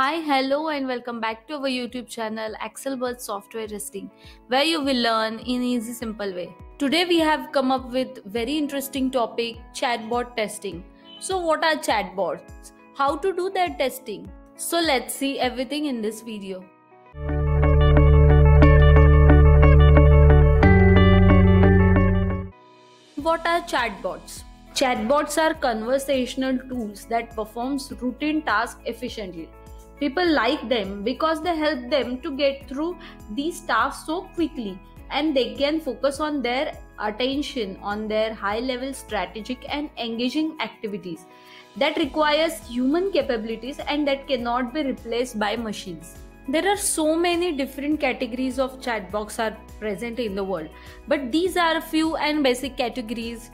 Hi, hello and welcome back to our YouTube channel AxelBuzz Software Testing, where you will learn in easy simple way. Today we have come up with very interesting topic, chatbot testing. So what are chatbots? How to do their testing? So let's see everything in this video. What are chatbots? Chatbots are conversational tools that performs routine tasks efficiently. People like them because they help them to get through these tasks so quickly, and they can focus on their attention on their high-level strategic and engaging activities that requires human capabilities and that cannot be replaced by machines. There are so many different categories of chatbots are present in the world, but these are few and basic categories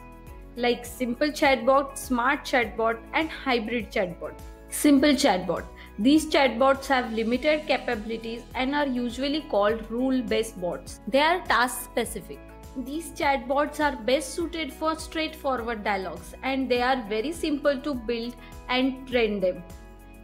like simple chatbot, smart chatbot and hybrid chatbot. Simple chatbot. These chatbots have limited capabilities and are usually called rule-based bots. They are task-specific. These chatbots are best suited for straightforward dialogues and they are very simple to build and train them.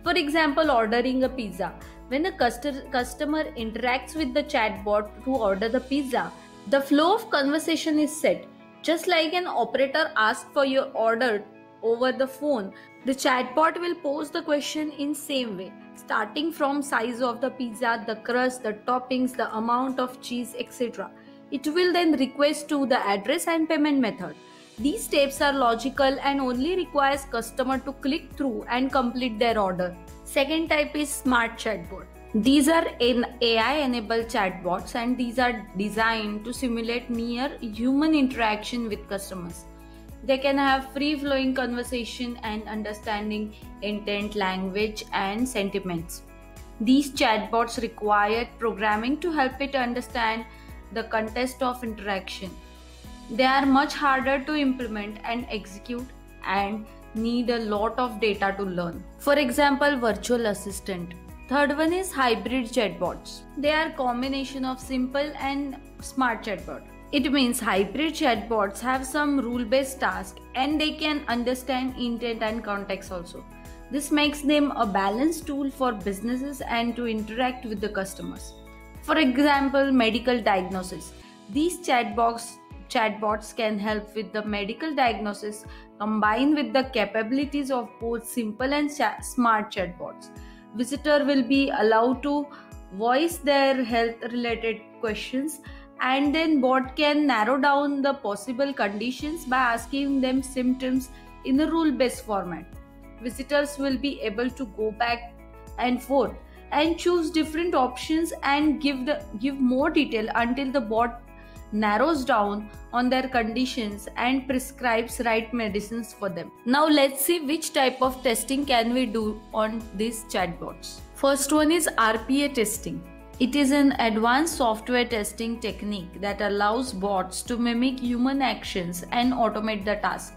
For example, ordering a pizza. When a customer interacts with the chatbot to order the pizza, the flow of conversation is set. Just like an operator asks for your order over the phone, the chatbot will pose the question in same way, starting from size of the pizza, the crust, the toppings, the amount of cheese, etc. It will then request to the address and payment method. These steps are logical and only requires customer to click through and complete their order. Second type is smart chatbot. These are AI-enabled chatbots and these are designed to simulate near human interaction with customers. They can have free-flowing conversation and understanding intent, language and sentiments. These chatbots require programming to help it understand the context of interaction. They are much harder to implement and execute and need a lot of data to learn. For example, virtual assistant. Third one is hybrid chatbots. They are combination of simple and smart chatbot. It means hybrid chatbots have some rule-based tasks and they can understand intent and context also. This makes them a balanced tool for businesses and to interact with the customers. For example, medical diagnosis. These chatbots can help with the medical diagnosis combined with the capabilities of both simple and smart chatbots. Visitor will be allowed to voice their health-related questions, and then bot can narrow down the possible conditions by asking them symptoms in a rule-based format. Visitors will be able to go back and forth and choose different options and give more detail until the bot narrows down on their conditions and prescribes right medicines for them. Now let's see which type of testing can we do on these chatbots. First one is RPA testing. It is an advanced software testing technique that allows bots to mimic human actions and automate the task.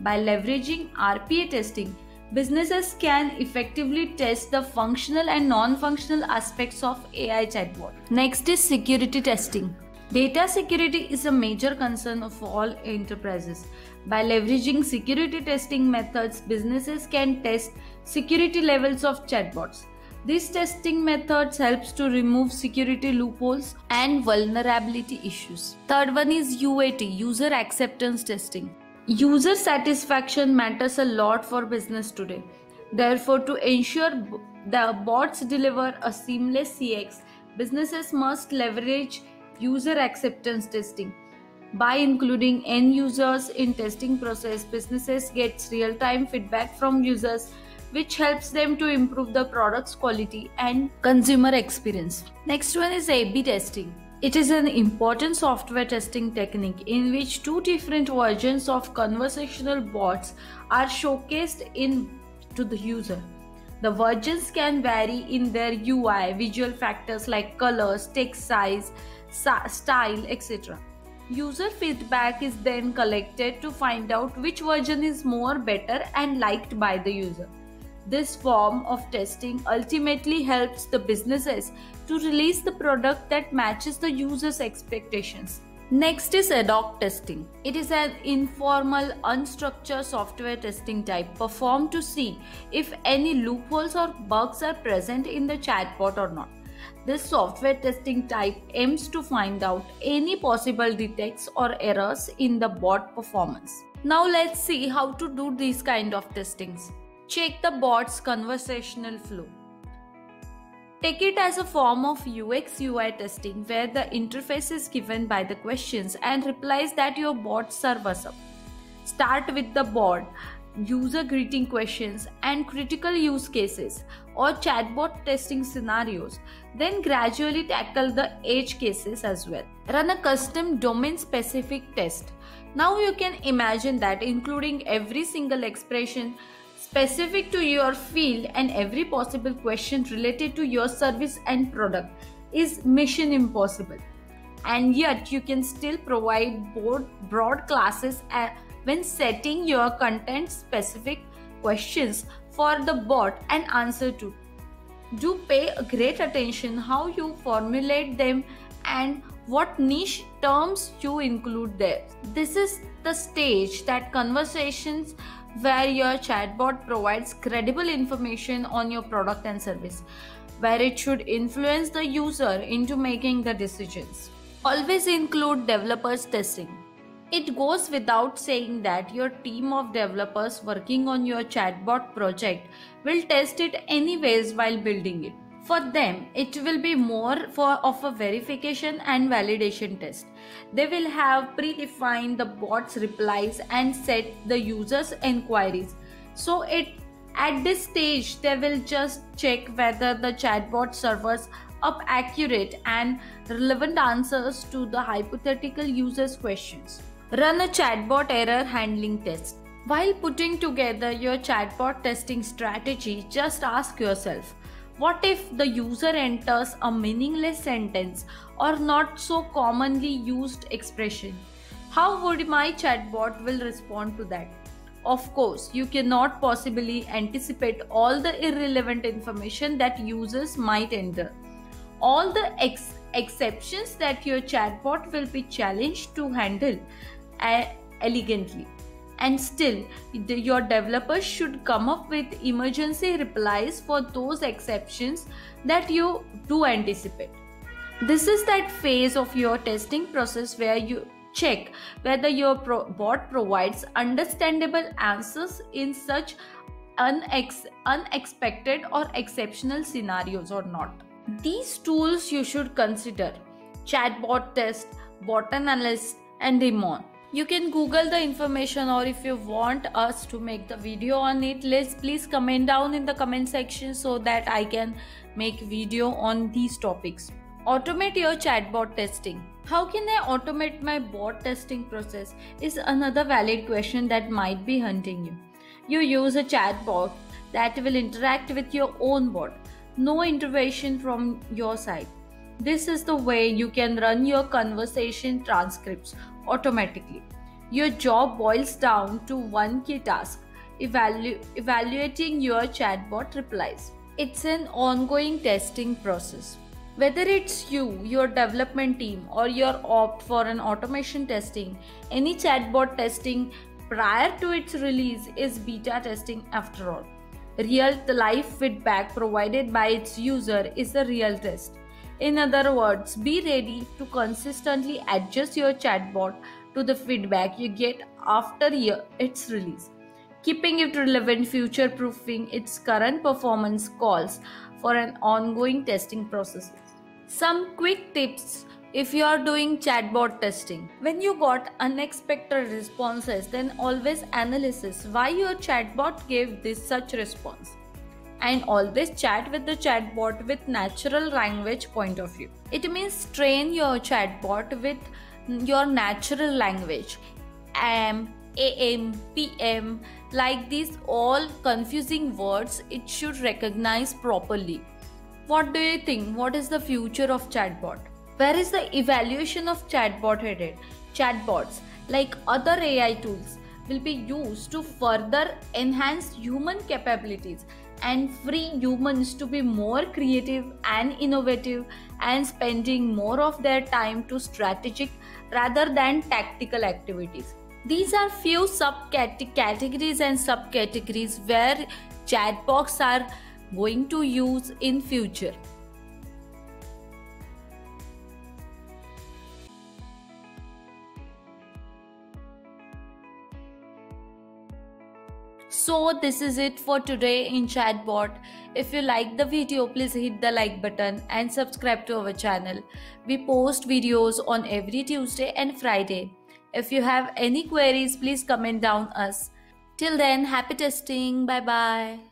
By leveraging RPA testing, businesses can effectively test the functional and non-functional aspects of AI chatbot. Next is security testing. Data security is a major concern of all enterprises. By leveraging security testing methods, businesses can test security levels of chatbots. These testing methods helps to remove security loopholes and vulnerability issues. Third one is UAT, user acceptance testing. User satisfaction matters a lot for business today. Therefore, to ensure the bots deliver a seamless CX, businesses must leverage user acceptance testing. By including end users in testing process, businesses get real-time feedback from users, which helps them to improve the product's quality and consumer experience. Next one is A/B testing. It is an important software testing technique in which two different versions of conversational bots are showcased to the user. The versions can vary in their UI, visual factors like colors, text size, style, etc. User feedback is then collected to find out which version is more better and liked by the user. This form of testing ultimately helps the businesses to release the product that matches the user's expectations. Next is ad hoc testing. It is an informal, unstructured software testing type performed to see if any loopholes or bugs are present in the chatbot or not. This software testing type aims to find out any possible defects or errors in the bot performance. Now let's see how to do these kind of testings. Check the bot's conversational flow. Take it as a form of UX UI testing where the interface is given by the questions and replies that your bot serves up. Start with the bot, user greeting questions and critical use cases or chatbot testing scenarios. Then gradually tackle the edge cases as well. Run a custom domain-specific test. Now you can imagine that including every single expression specific to your field and every possible question related to your service and product is mission impossible. And yet you can still provide broad classes when setting your content-specific questions for the bot and answer to. Do pay great attention how you formulate them and what niche terms you include there. This is the stage that conversations where your chatbot provides credible information on your product and service, where it should influence the user into making the decisions. Always include developers testing. It goes without saying that your team of developers working on your chatbot project will test it anyways while building it. For them, it will be more of a verification and validation test. They will have predefined the bot's replies and set the user's enquiries. So at this stage, they will just check whether the chatbot serves up accurate and relevant answers to the hypothetical user's questions. Run a chatbot error handling test. While putting together your chatbot testing strategy, just ask yourself, what if the user enters a meaningless sentence or not so commonly used expression? How would my chatbot will respond to that? Of course, you cannot possibly anticipate all the irrelevant information that users might enter. All the exceptions that your chatbot will be challenged to handle elegantly. And still, your developers should come up with emergency replies for those exceptions that you do anticipate. This is that phase of your testing process where you check whether your bot provides understandable answers in such unexpected or exceptional scenarios or not. These tools you should consider: chatbot test, bot analyst, and more. You can Google the information, or if you want us to make the video on it, let's please comment down in the comment section so that I can make video on these topics. Automate your chatbot testing. How can I automate my bot testing process is another valid question that might be hunting you. You use a chatbot that will interact with your own bot. No intervention from your side. This is the way you can run your conversation transcripts automatically. Your job boils down to one key task: evaluating your chatbot replies. It's an ongoing testing process. Whether it's you, your development team, or your opt for an automation testing, any chatbot testing prior to its release is beta testing after all. Real-life feedback provided by its user is a real test. In other words, be ready to consistently adjust your chatbot to the feedback you get after its release, keeping it relevant, future-proofing its current performance calls for an ongoing testing process. Some quick tips if you are doing chatbot testing. When you got unexpected responses, then always analyze why your chatbot gave this such response. And always chat with the chatbot with natural language point of view. It means train your chatbot with your natural language. Am, AM, PM, like these all confusing words, it should recognize properly. What do you think? What is the future of chatbot? Where is the evaluation of chatbot headed? Chatbots, like other AI tools, will be used to further enhance human capabilities and free humans to be more creative and innovative and spending more of their time to strategic rather than tactical activities. These are few subcategories and subcategories where chatbots are going to use in future. So this is it for today in Chatbot. If you like the video, please hit the like button and subscribe to our channel. We post videos on every Tuesday and Friday. If you have any queries, please comment down us. Till then, happy testing. Bye bye.